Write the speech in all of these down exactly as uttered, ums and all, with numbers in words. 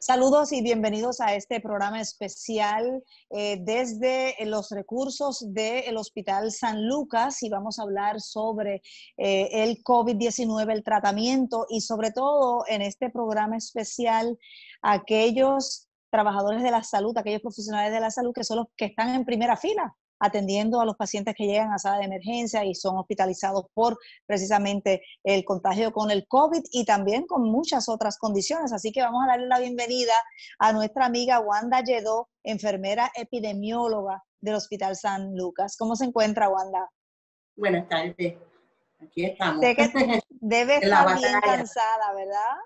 Saludos y bienvenidos a este programa especial eh, desde los recursos del Hospital San Lucas, y vamos a hablar sobre eh, el COVID diecinueve, el tratamiento y sobre todo en este programa especial aquellos trabajadores de la salud, aquellos profesionales de la salud que son los que están en primera fila atendiendo a los pacientes que llegan a sala de emergencia y son hospitalizados por precisamente el contagio con el COVID y también con muchas otras condiciones. Así que vamos a darle la bienvenida a nuestra amiga Wanda Lledó, enfermera epidemióloga del Hospital San Lucas. ¿Cómo se encuentra, Wanda? Buenas tardes. Aquí estamos. Sé que debe estar bien cansada, ¿verdad?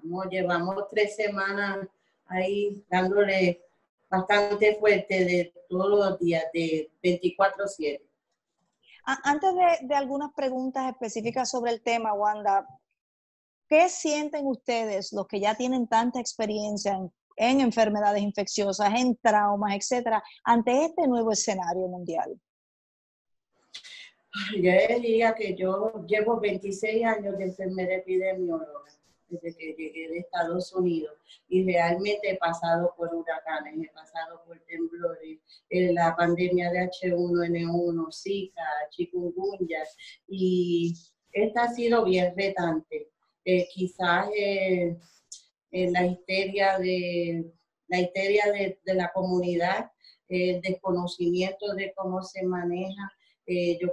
Vamos, llevamos tres semanas ahí dándole bastante fuerte de todos los días, de veinticuatro siete. Antes de, de algunas preguntas específicas sobre el tema, Wanda, ¿qué sienten ustedes, los que ya tienen tanta experiencia en, en enfermedades infecciosas, en traumas, etcétera, ante este nuevo escenario mundial? Yo diría que yo llevo veintiséis años de enfermera epidemióloga, desde que llegué de Estados Unidos, y realmente he pasado por huracanes, he pasado por temblores, la pandemia de H uno N uno, Zika, chikungunya, y esta ha sido bien retante. Eh, quizás eh, en la histeria de la, histeria de, de la comunidad, eh, el desconocimiento de cómo se maneja, eh, yo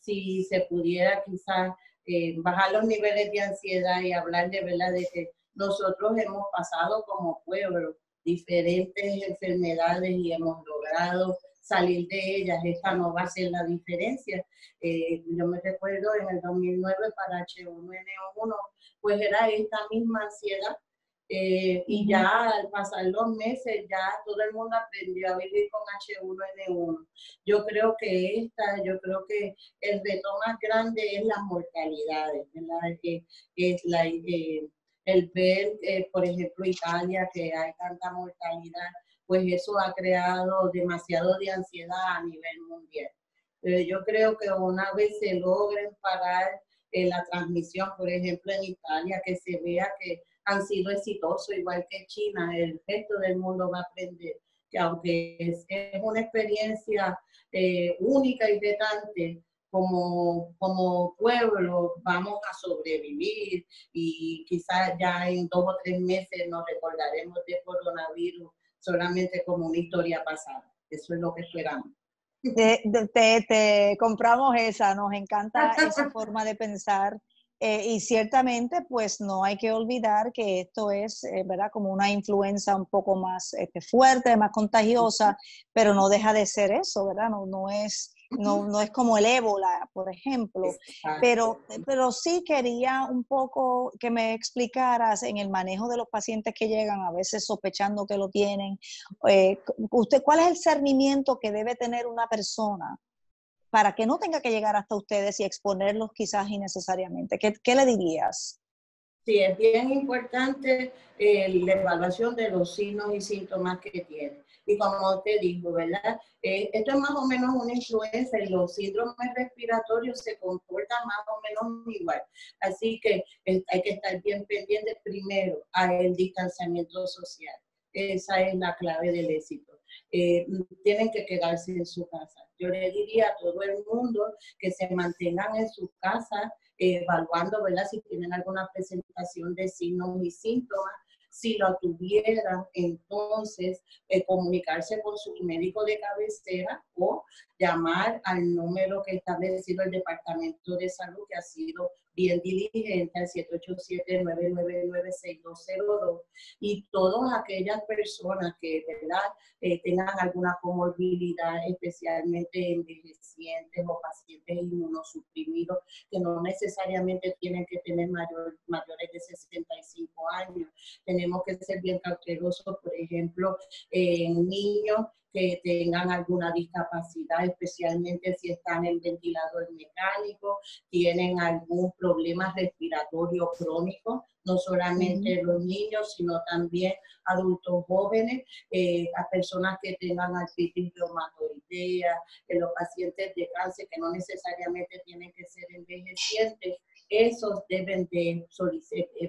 si se pudiera quizás Eh, bajar los niveles de ansiedad y hablar de verdad de que nosotros hemos pasado como pueblo diferentes enfermedades y hemos logrado salir de ellas. Esta no va a ser la diferencia. Eh, yo me recuerdo en el dos mil nueve para H uno N uno, pues era esta misma ansiedad. Eh, y ya al pasar los meses, ya todo el mundo aprendió a vivir con H uno N uno. Yo creo que esta, yo creo que el reto más grande es las mortalidades, ¿verdad? Que es la, eh, el ver, eh, por ejemplo, Italia, que hay tanta mortalidad, pues eso ha creado demasiado de ansiedad a nivel mundial. Pero yo creo que una vez se logren parar eh, la transmisión, por ejemplo, en Italia, que se vea que han sido exitosos, igual que China, el resto del mundo va a aprender que aunque es, es una experiencia eh, única y retante, como, como pueblo vamos a sobrevivir, y quizás ya en dos o tres meses nos recordaremos de coronavirus solamente como una historia pasada. Eso es lo que esperamos. Te, te, te compramos esa, nos encanta esa forma de pensar. Eh, y ciertamente, pues no hay que olvidar que esto es, eh, ¿verdad?, como una influenza un poco más este, fuerte, más contagiosa, pero no deja de ser eso, ¿verdad? No, no, es, no, no es como el ébola, por ejemplo. Pero, pero sí quería un poco que me explicaras en el manejo de los pacientes que llegan, a veces sospechando que lo tienen. Eh, usted, ¿cuál es el cernimiento que debe tener una persona para que no tenga que llegar hasta ustedes y exponerlos quizás innecesariamente? ¿Qué, qué le dirías? Sí, es bien importante eh, la evaluación de los signos y síntomas que tiene. Y como te dijo, ¿verdad? Eh, esto es más o menos una influenza y los síndromes respiratorios se comportan más o menos igual. Así que eh, hay que estar bien pendiente primero al distanciamiento social. Esa es la clave del éxito. Eh, tienen que quedarse en su casa. Yo le diría a todo el mundo que se mantengan en su casa, eh, evaluando, ¿verdad?, si tienen alguna presentación de signos y síntomas. Si lo tuvieran, entonces eh, comunicarse con su médico de cabecera o llamar al número que está establecido el Departamento de Salud, que ha sido bien diligente, al siete ocho siete, nueve nueve nueve, seis dos cero dos. Y todas aquellas personas que, ¿verdad?, eh, tengan alguna comorbilidad, especialmente envejecientes o pacientes inmunosuprimidos, que no necesariamente tienen que tener mayor, mayores de sesenta y cinco años. Tenemos que ser bien cautelosos, por ejemplo, en eh, niños que tengan alguna discapacidad, especialmente si están en ventilador mecánico, tienen algún problema respiratorio crónico, no solamente los niños, sino también adultos jóvenes, eh, a personas que tengan artritis reumatoidea, eh, los pacientes de cáncer que no necesariamente tienen que ser envejecientes. Esos deben de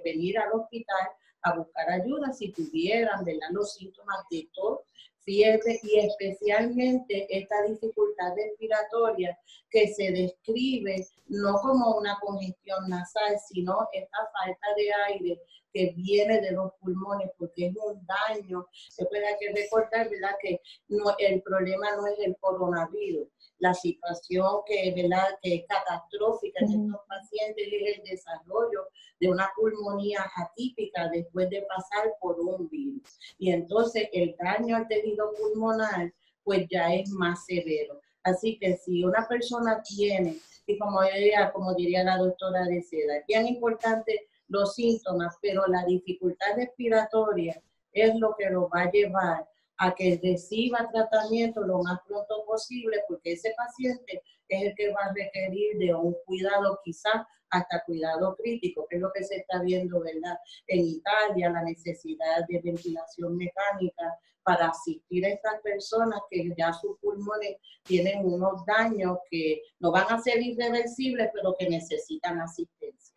venir al hospital a buscar ayuda si tuvieran, ¿verdad?, los síntomas de tos, fiebre y especialmente esta dificultad respiratoria que se describe no como una congestión nasal, sino esta falta de aire que viene de los pulmones porque es un daño. Se puede hay que recordar, ¿verdad?, que no, el problema no es el coronavirus. La situación que, ¿verdad?, que es catastrófica en estos pacientes es el desarrollo de una pulmonía atípica después de pasar por un virus. Y entonces el daño al tejido pulmonar pues ya es más severo. Así que si una persona tiene, y como diría, como diría la doctora de Seda, es bien importante los síntomas, pero la dificultad respiratoria es lo que lo va a llevar a que reciba tratamiento lo más pronto posible, porque ese paciente es el que va a requerir de un cuidado, quizás hasta cuidado crítico, que es lo que se está viendo, ¿verdad?, en Italia, la necesidad de ventilación mecánica para asistir a estas personas que ya sus pulmones tienen unos daños que no van a ser irreversibles, pero que necesitan asistencia.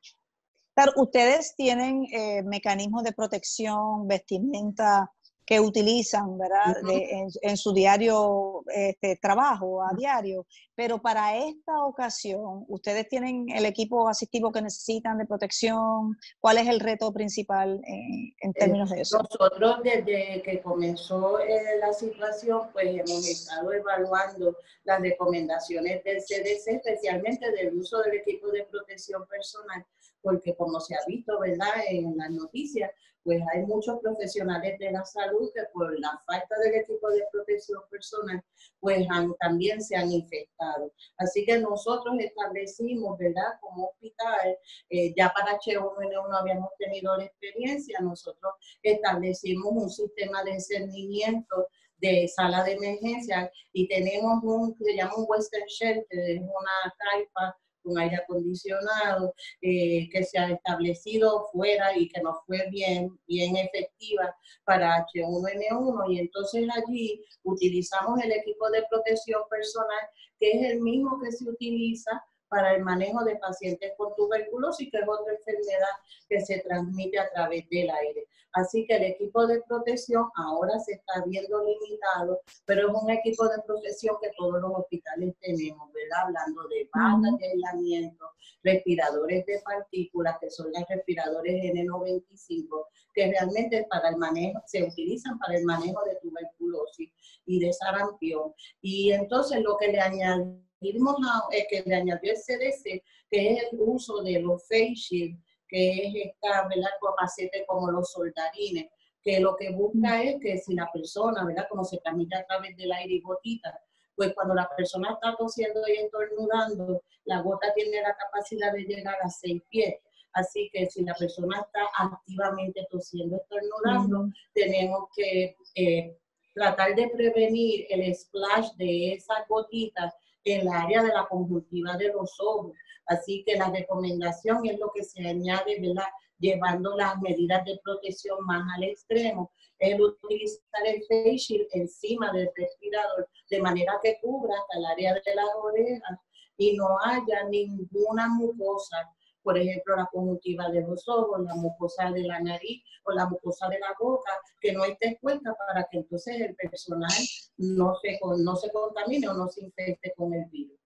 Claro, ¿ustedes tienen eh, mecanismos de protección, vestimenta que utilizan, ¿verdad?, uh-huh. de, en, en su diario este, trabajo, a diario? Pero para esta ocasión, ¿ustedes tienen el equipo asistivo que necesitan de protección? ¿Cuál es el reto principal en, en términos eh, de eso? Nosotros, desde que comenzó eh, la situación, pues hemos estado evaluando las recomendaciones del C D C, especialmente del uso del equipo de protección personal, porque como se ha visto, ¿verdad?, en las noticias, pues hay muchos profesionales de la salud que por la falta del equipo de protección personal, pues han, también se han infectado. Así que nosotros establecimos, ¿verdad?, como hospital, eh, ya para H uno N uno habíamos tenido la experiencia, nosotros establecimos un sistema de cernimiento de sala de emergencia y tenemos un, se llama un Western Shelter, es una carpa con aire acondicionado, eh, que se ha establecido fuera y que nos fue bien, bien efectiva para H uno N uno. Y entonces allí utilizamos el equipo de protección personal, que es el mismo que se utiliza para el manejo de pacientes con tuberculosis, que es otra enfermedad que se transmite a través del aire. Así que el equipo de protección ahora se está viendo limitado, pero es un equipo de protección que todos los hospitales tenemos, ¿verdad? Hablando de bandas de aislamiento, respiradores de partículas, que son los respiradores N noventa y cinco, que realmente para el manejo, se utilizan para el manejo de tuberculosis y de sarampión. Y entonces lo que le añadimos que le añadió el C D C, que es el uso de los face shields, que es esta, ¿verdad?, capacete como los soldarines, que lo que busca es que si la persona, ¿verdad?, como se transmite a través del aire y gotitas, pues cuando la persona está tosiendo y estornudando, la gota tiene la capacidad de llegar a seis pies. Así que si la persona está activamente tosiendo, estornudando, mm. tenemos que eh, tratar de prevenir el splash de esas gotitas en el área de la conjuntiva de los ojos. Así que la recomendación es lo que se añade, ¿verdad?, llevando las medidas de protección más al extremo, el utilizar el face shield encima del respirador, de manera que cubra hasta el área de las orejas y no haya ninguna mucosa, por ejemplo, la conjuntiva de los ojos, la mucosa de la nariz o la mucosa de la boca, que no esté expuesta para que entonces el personal no se, no se contamine o no se infecte con el virus.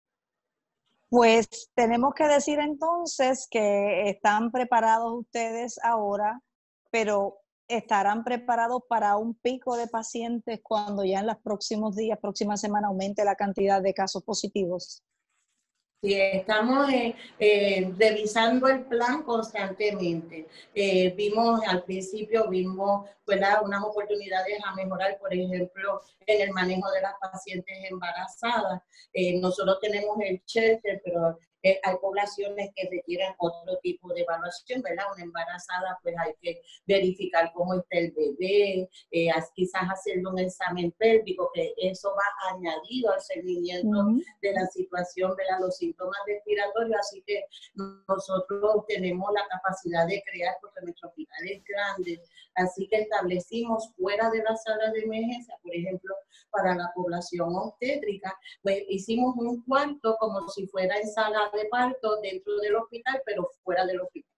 Pues tenemos que decir entonces que están preparados ustedes ahora, pero estarán preparados para un pico de pacientes cuando ya en los próximos días, próxima semana, aumente la cantidad de casos positivos. Sí, estamos eh, eh, revisando el plan constantemente. Eh, vimos al principio, vimos ¿verdad? unas oportunidades a mejorar, por ejemplo, en el manejo de las pacientes embarazadas. Eh, nosotros tenemos el shelter, pero eh, hay poblaciones que requieren otro tipo de evaluación, ¿verdad? Una embarazada, pues hay que verificar cómo está el bebé, eh, quizás hacerle un examen pélvico, que eso va añadido al seguimiento uh-huh. de la situación, ¿verdad? Los síntomas respiratorios, así que nosotros tenemos la capacidad de crear, porque nuestro hospital es grande, así que establecimos fuera de la sala de emergencia, por ejemplo, para la población obstétrica, pues hicimos un cuarto como si fuera en sala de parto dentro del hospital, pero fuera del hospital.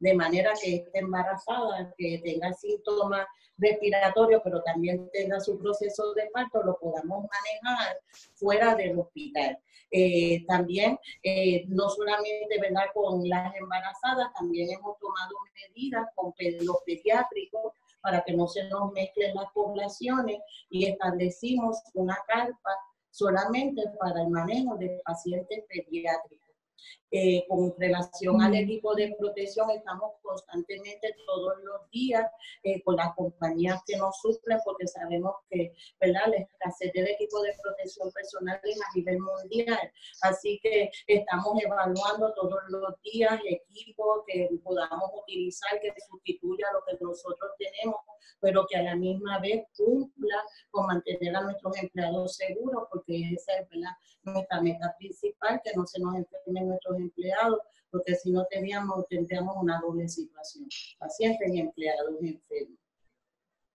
de manera que esté embarazada, que tenga síntomas respiratorios, pero también tenga su proceso de parto, lo podamos manejar fuera del hospital. Eh, también, eh, no solamente, ¿verdad?, con las embarazadas, también hemos tomado medidas con los pediátricos para que no se nos mezclen las poblaciones y establecimos una carpa solamente para el manejo de pacientes pediátricos. Eh, con relación al equipo de protección, estamos constantemente todos los días eh, con las compañías que nos suplen, porque sabemos que, ¿verdad?, la escasez del equipo de protección personal es a nivel mundial, así que estamos evaluando todos los días equipos que podamos utilizar, que sustituya lo que nosotros tenemos, pero que a la misma vez cumpla con mantener a nuestros empleados seguros, porque esa es, ¿verdad?, nuestra meta principal, que no se nos enfermen nuestros empleados, porque si no teníamos, tendríamos una doble situación, pacientes y empleados enfermos.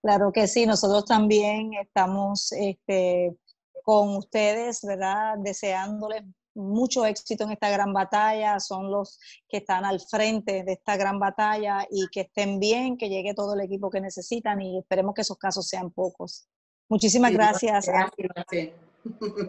Claro que sí, nosotros también estamos este, con ustedes, ¿verdad?, deseándoles mucho éxito en esta gran batalla, son los que están al frente de esta gran batalla y que estén bien, que llegue todo el equipo que necesitan y esperemos que esos casos sean pocos. Muchísimas sí, gracias. gracias.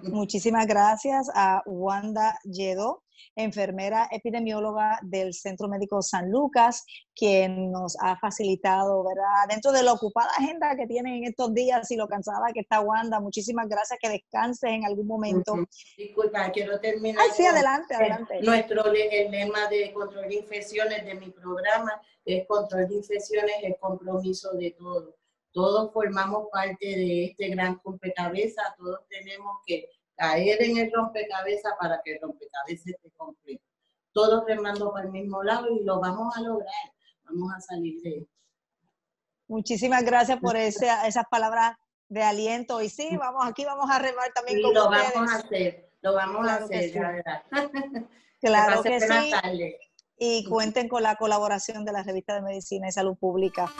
Muchísimas gracias a Wanda Lledó, enfermera epidemióloga del Centro Médico San Lucas, quien nos ha facilitado, ¿verdad?, dentro de la ocupada agenda que tienen en estos días y lo cansada que está Wanda. Muchísimas gracias, que descanses en algún momento. Uh-huh. Disculpa, quiero terminar. Ay, sí, adelante, adelante. El, nuestro el lema de control de infecciones de mi programa es control de infecciones, el compromiso de todos. Todos formamos parte de este gran rompecabezas, todos tenemos que caer en el rompecabezas para que el rompecabezas esté completo. Todos remando para el mismo lado y lo vamos a lograr, vamos a salir de esto. Muchísimas gracias por ese, esas palabras de aliento. Y sí, vamos aquí vamos a remar también sí, con lo ustedes. Vamos a hacer, lo vamos claro a hacer, sí. La verdad. Claro que, que sí. Tarde. Y cuenten con la colaboración de la Revista de Medicina y Salud Pública.